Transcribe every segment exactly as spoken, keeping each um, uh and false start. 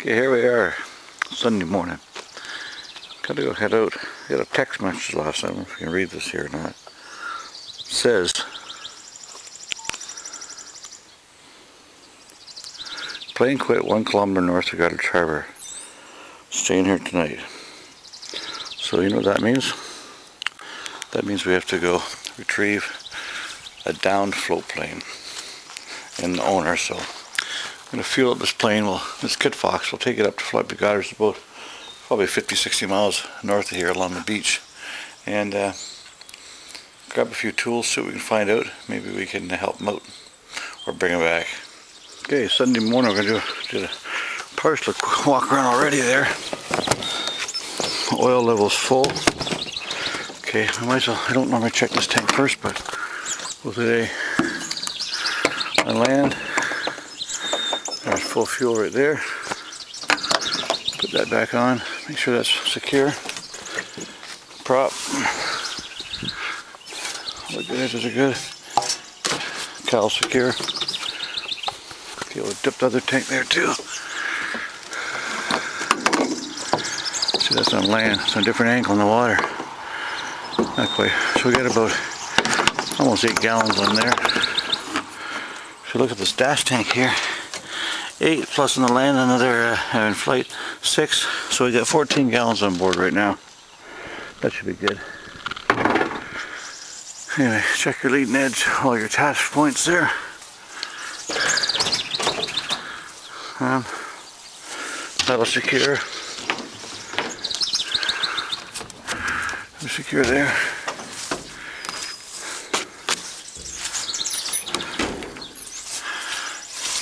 Okay, here we are, Sunday morning. Gotta go head out. I got a text message last night, I don't know if you can read this here or not. It says, plane quit one kilometer north of Goddard Harbor. Staying here tonight. So you know what that means? That means we have to go retrieve a downed float plane and the owner, so. I'm going to fuel up this plane. We'll, this Kit Fox, we'll take it up to Floyd Goddard's about probably fifty sixty miles north of here along the beach, and uh, grab a few tools, see what we can find out. Maybe we can help them out or bring them back. Okay, Sunday morning we're going to do, do a partial walk around already there. Oil level's full. Okay, I might as well, I don't normally check this tank first, but we'll today on land. There's full fuel right there. Put that back on. Make sure that's secure. Prop. Look at that, those are good. Cowl secure. Okay, we'll dip the other tank there too. See, that's on land. It's on a different angle in the water. Not quite. So we got about almost eight gallons on there. If you look at this dash tank here. Eight plus on the land, another uh, in flight, six. So we got fourteen gallons on board right now. That should be good. Anyway, check your leading edge, all your attach points there. Um, that'll secure. We're secure there.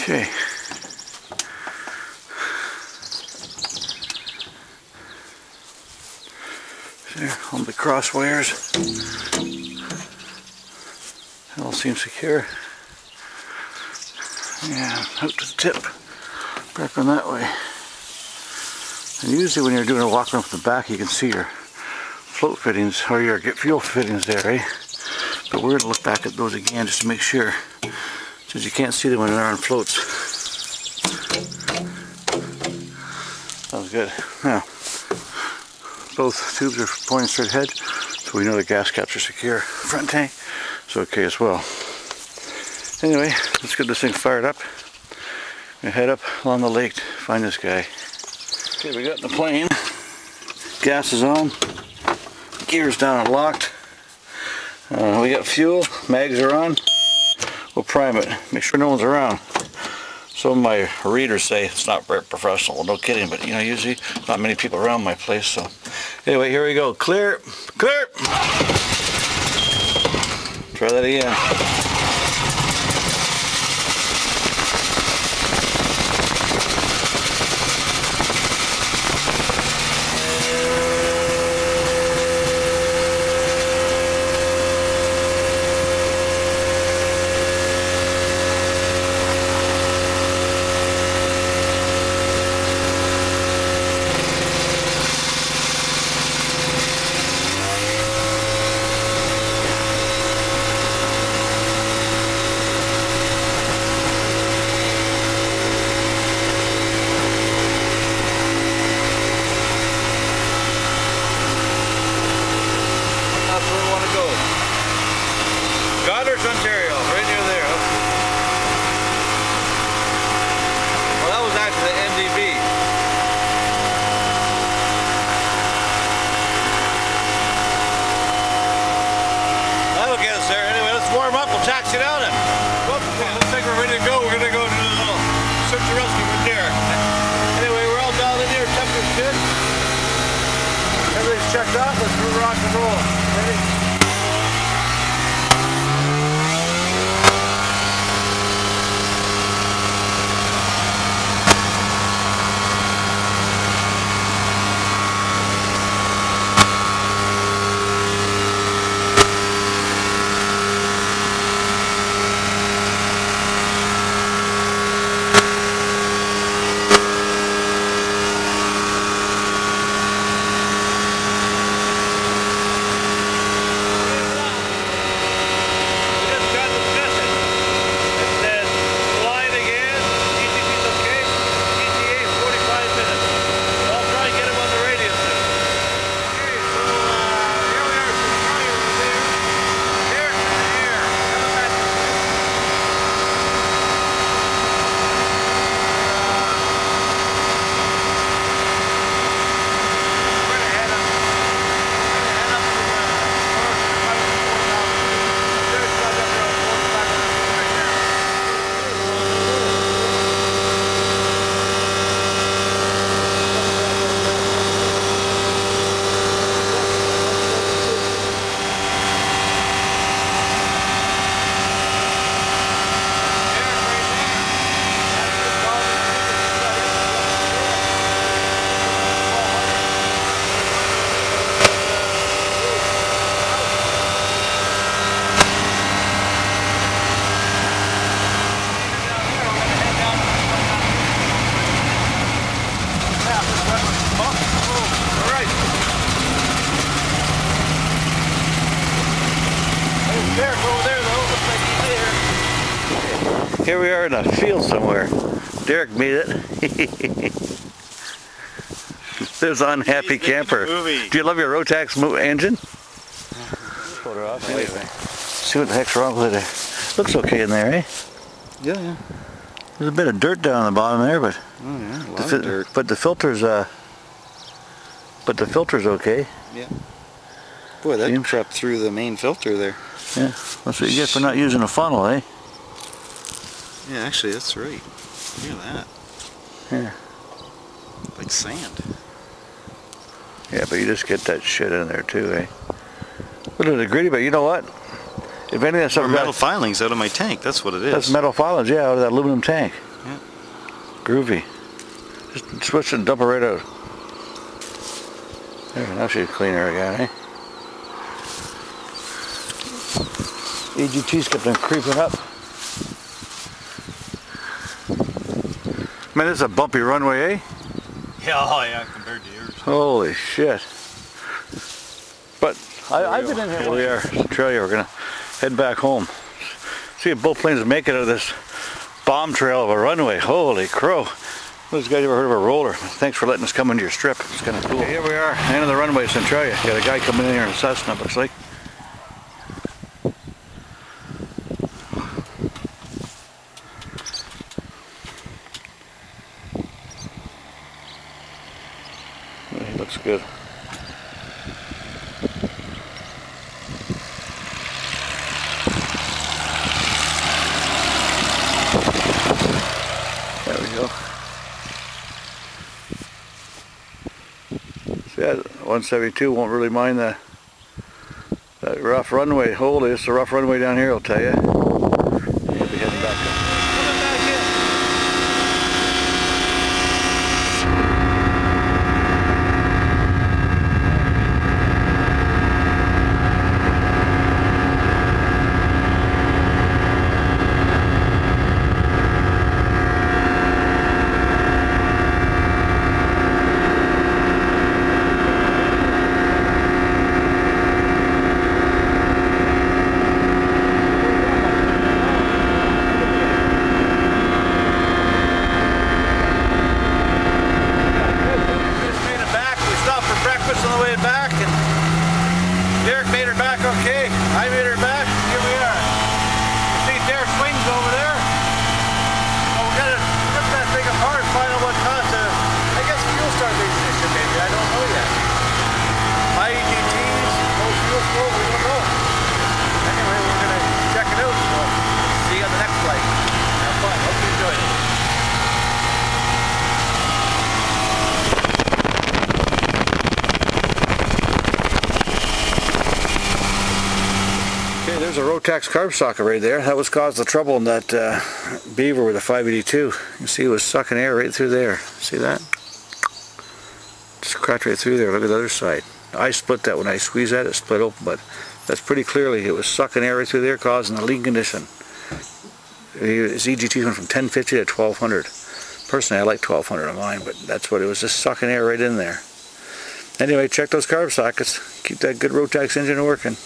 Okay. There, on the cross wires. It all seems secure. Yeah, out to the tip. Back on that way. And usually when you're doing a walk around from the back, you can see your float fittings, or your get fuel fittings there, eh? But we're going to look back at those again just to make sure. Since you can't see them when they're on floats. Sounds good. Now. Both tubes are pointing straight ahead, so we know the gas caps are secure. Front tank, it's okay as well. Anyway, let's get this thing fired up. We're gonna head up along the lake to find this guy. Okay, we got the plane. Gas is on. Gears down and locked. Uh, we got fuel. Mags are on. We'll prime it. Make sure no one's around. Some of my readers say it's not very professional. Well, no kidding, but you know, usually not many people around my place, so. Anyway, here we go. Clear, clear. Try that again. Ontario, right near there. Well, that was actually the M D B. That'll get us there. Anyway, let's warm up. We'll taxi down it. Okay, looks like we're ready to go. We're going to go to the little search and rescue with Derek. Anyway, we're all down in here. Temperature's good. Everything's checked out. Let's rock and roll. Ready? Here we are in a field somewhere. Derek made it. There's unhappy camper. Do you love your Rotax mo engine? Put her off anyway. See what the heck's wrong with it. Looks okay in there, eh? Yeah, yeah. There's a bit of dirt down on the bottom there, but oh, yeah, a lot of dirt. But the filter's uh, but the filter's okay. Yeah. Boy, that crept through the main filter there. Yeah, that's what you get for not using a funnel, eh? Yeah, actually, that's right. Look at that. Yeah. Like sand. Yeah, but you just get that shit in there too, eh? What is it gritty? But you know what? If any of that metal filings out of my tank, that's what it is. That's metal filings, yeah, out of that aluminum tank. Yeah. Groovy. Just switch and dump it right out. There, now she's cleaner again, eh? E G T's kept them creeping up. Man, this is a bumpy runway, eh? Yeah, oh yeah, compared to yours. Holy shit. But I, I've been in here. Here we are, Centralia. We're going to head back home. See if both planes make it out of this bomb trail of a runway. Holy crow. Those guys ever heard of a roller? Thanks for letting us come into your strip. It's kind of cool. Okay, here we are, end of the runway, Centralia. Got a guy coming in here in a Cessna, looks like. Looks good. There we go. See that one seventy-two won't really mind the that rough runway. Holy, it's a rough runway down here, I'll tell you. We'll be heading back up. There's a Rotax carb socket right there. That was caused the trouble in that uh, Beaver with a five eighty-two. You can see it was sucking air right through there. See that? Just cracked right through there. Look at the other side. I split that. When I squeezed that, it split open, but that's pretty clearly it was sucking air right through there, causing a leak condition. His E G T went from ten fifty to twelve hundred. Personally, I like twelve hundred on mine, but that's what it was, just sucking air right in there. Anyway, check those carb sockets. Keep that good Rotax engine working.